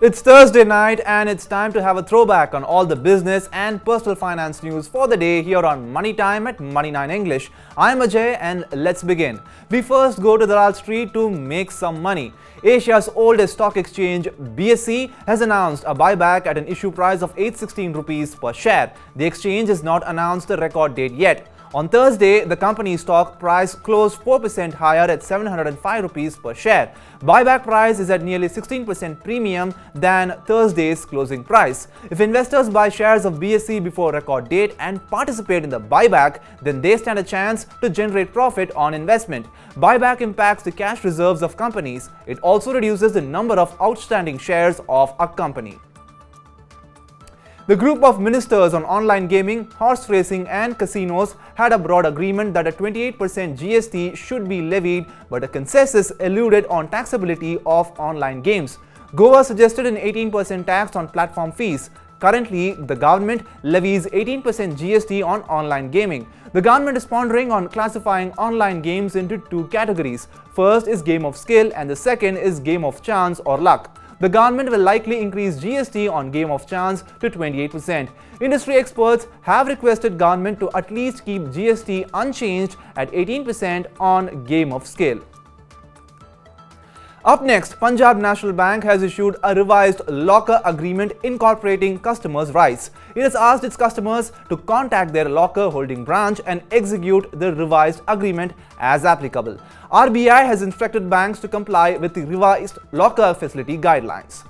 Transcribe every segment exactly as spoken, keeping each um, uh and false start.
It's Thursday night and it's time to have a throwback on all the business and personal finance news for the day here on Money Time at Money nine English. I'm Ajay and let's begin. We first go to Dalal Street to make some money. Asia's oldest stock exchange, B S E, has announced a buyback at an issue price of eight hundred sixteen rupees per share. The exchange has not announced the record date yet. On Thursday, the company's stock price closed four percent higher at seven hundred five rupees per share. Buyback price is at nearly sixteen percent premium than Thursday's closing price. If investors buy shares of B S E before record date and participate in the buyback, then they stand a chance to generate profit on investment. Buyback impacts the cash reserves of companies. It also reduces the number of outstanding shares of a company. The group of ministers on online gaming, horse racing and casinos had a broad agreement that a twenty-eight percent G S T should be levied, but a consensus eluded on taxability of online games. Goa suggested an eighteen percent tax on platform fees. Currently, the government levies eighteen percent G S T on online gaming. The government is pondering on classifying online games into two categories. First is game of skill and the second is game of chance or luck. The government will likely increase G S T on game of chance to twenty-eight percent. Industry experts have requested government to at least keep G S T unchanged at eighteen percent on game of skill. Up next, Punjab National Bank has issued a revised locker agreement incorporating customers' rights. It has asked its customers to contact their locker holding branch and execute the revised agreement as applicable. R B I has instructed banks to comply with the revised locker facility guidelines.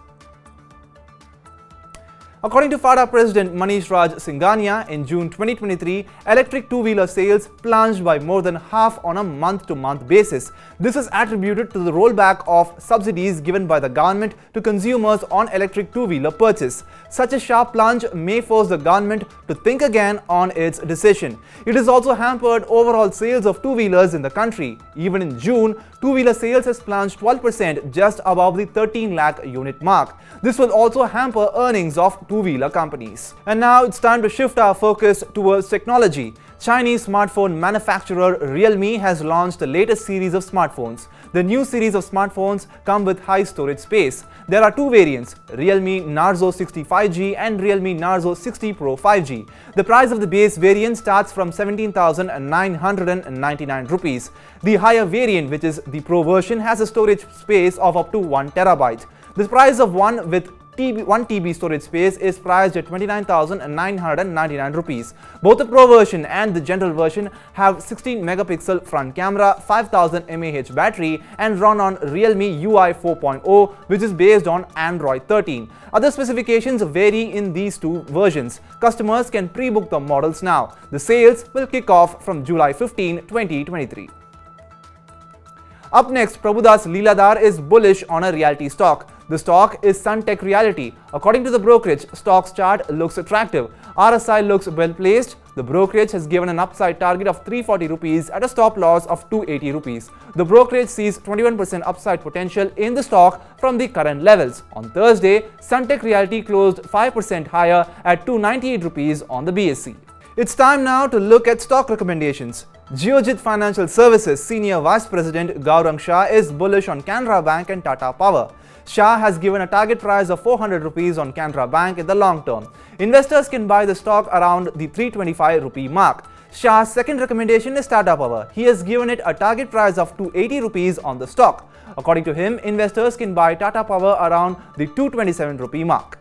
According to FADA President Manish Raj Singhania, in June twenty twenty-three, electric two-wheeler sales plunged by more than half on a month-to-month basis. This is attributed to the rollback of subsidies given by the government to consumers on electric two-wheeler purchase. Such a sharp plunge may force the government to think again on its decision. It has also hampered overall sales of two-wheelers in the country. Even in June, two-wheeler sales has plunged twelve percent, just above the thirteen lakh unit mark. This will also hamper earnings of two-wheeler companies. And now it's time to shift our focus towards technology. Chinese smartphone manufacturer Realme has launched the latest series of smartphones. The new series of smartphones come with high storage space. There are two variants, Realme Narzo sixty five G and Realme Narzo sixty Pro five G. The price of the base variant starts from seventeen thousand nine hundred ninety-nine rupees. The higher variant, which is the Pro version, has a storage space of up to one terabyte. The price of one with one T B storage space is priced at twenty-nine thousand nine hundred ninety-nine rupees. Both the Pro version and the general version have sixteen megapixel front camera, five thousand milliamp hour battery and run on Realme U I four point oh, which is based on Android thirteen. Other specifications vary in these two versions. Customers can pre-book the models now. The sales will kick off from July fifteenth, twenty twenty-three. Up next, Prabhudas Leeladhar is bullish on a realty stock. The stock is Suntech Reality. According to the brokerage, stock's chart looks attractive. R S I looks well placed. The brokerage has given an upside target of three hundred forty rupees at a stop loss of two hundred eighty rupees. The brokerage sees twenty-one percent upside potential in the stock from the current levels. On Thursday, Suntech Reality closed five percent higher at two hundred ninety-eight rupees on the B S E. It's time now to look at stock recommendations. Geojit Financial Services Senior Vice President Gaurang Shah is bullish on Canara Bank and Tata Power. Shah has given a target price of four hundred rupees on Canara Bank in the long term. Investors can buy the stock around the three hundred twenty-five rupee mark. Shah's second recommendation is Tata Power. He has given it a target price of two hundred eighty rupees on the stock. According to him, investors can buy Tata Power around the two hundred twenty-seven rupee mark.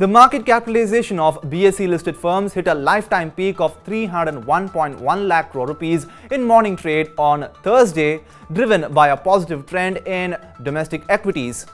The market capitalization of B S E listed firms hit a lifetime peak of three hundred one point one lakh crore rupees in morning trade on Thursday, driven by a positive trend in domestic equities.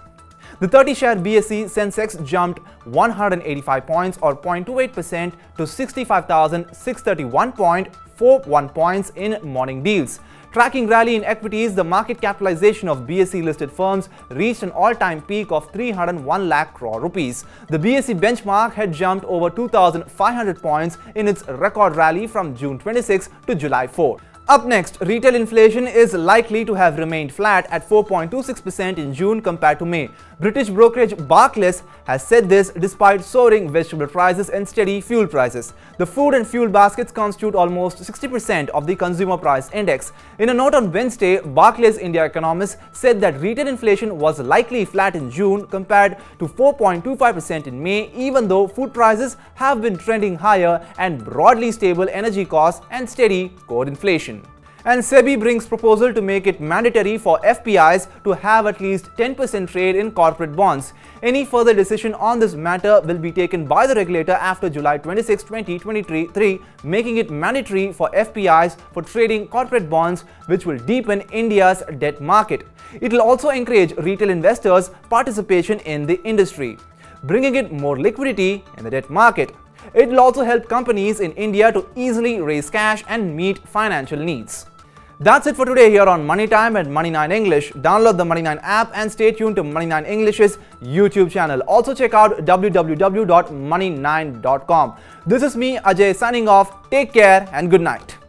The thirty share B S E Sensex jumped one hundred eighty-five points or zero point two eight percent to sixty-five thousand six hundred thirty-one point four one points in morning deals. Tracking rally in equities, the market capitalization of B S E listed firms reached an all-time peak of three hundred one lakh crore rupees. The B S E benchmark had jumped over two thousand five hundred points in its record rally from June twenty-sixth to July fourth. Up next, retail inflation is likely to have remained flat at four point two six percent in June compared to May. British brokerage Barclays has said this despite soaring vegetable prices and steady fuel prices. The food and fuel baskets constitute almost sixty percent of the consumer price index. In a note on Wednesday, Barclays India economists said that retail inflation was likely flat in June compared to four point two five percent in May, even though food prices have been trending higher and broadly stable energy costs and steady core inflation. And SEBI brings proposal to make it mandatory for F P Is to have at least ten percent trade in corporate bonds. Any further decision on this matter will be taken by the regulator after July twenty-sixth twenty twenty-three, making it mandatory for F P Is for trading corporate bonds, which will deepen India's debt market. It will also encourage retail investors' participation in the industry, bringing it more liquidity in the debt market. It will also help companies in India to easily raise cash and meet financial needs. That's it for today here on Money Time at Money nine English. Download the Money nine app and stay tuned to Money nine English's YouTube channel. Also check out w w w dot money nine dot com. This is me, Ajay, signing off. Take care and good night.